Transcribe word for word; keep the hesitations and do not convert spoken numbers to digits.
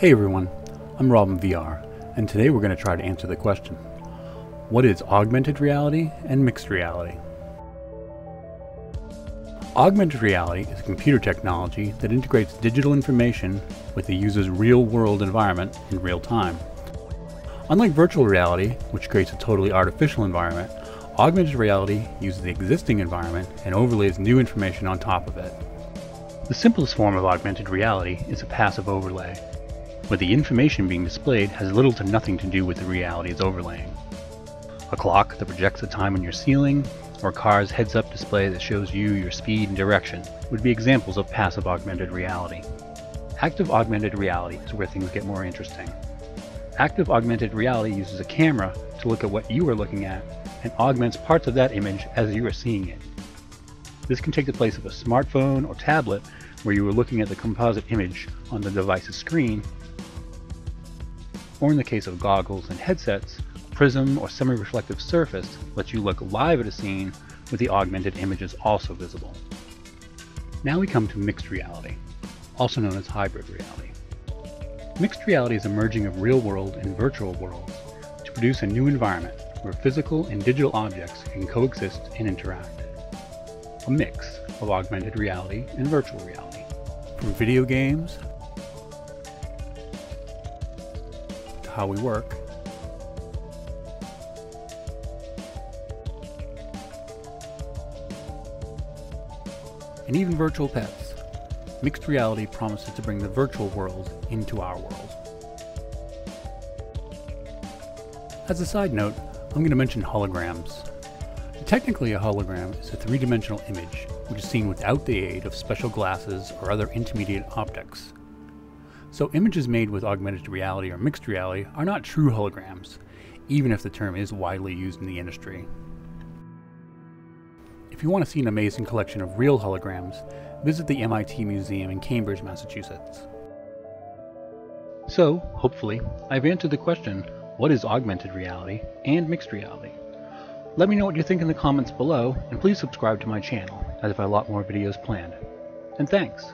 Hey everyone, I'm Rob in V R, and today we're going to try to answer the question, what is augmented reality and mixed reality? Augmented reality is a computer technology that integrates digital information with the user's real-world environment in real time. Unlike virtual reality, which creates a totally artificial environment, augmented reality uses the existing environment and overlays new information on top of it. The simplest form of augmented reality is a passive overlay, where the information being displayed has little to nothing to do with the reality it's overlaying. A clock that projects the time on your ceiling, or a car's heads-up display that shows you your speed and direction would be examples of passive augmented reality. Active augmented reality is where things get more interesting. Active augmented reality uses a camera to look at what you are looking at and augments parts of that image as you are seeing it. This can take the place of a smartphone or tablet where you are looking at the composite image on the device's screen, or in the case of goggles and headsets, a prism or semi-reflective surface lets you look live at a scene with the augmented images also visible. Now we come to mixed reality, also known as hybrid reality. Mixed reality is a merging of real world and virtual worlds to produce a new environment where physical and digital objects can coexist and interact. A mix of augmented reality and virtual reality. From video games, how we work, and even virtual pets. Mixed reality promises to bring the virtual world into our world. As a side note, I'm going to mention holograms. Technically, a hologram is a three-dimensional image which is seen without the aid of special glasses or other intermediate optics. So images made with augmented reality or mixed reality are not true holograms, even if the term is widely used in the industry. If you want to see an amazing collection of real holograms, visit the M I T Museum in Cambridge, Massachusetts. So, hopefully, I've answered the question, what is augmented reality and mixed reality? Let me know what you think in the comments below, and please subscribe to my channel, as I have a lot more videos planned. And thanks!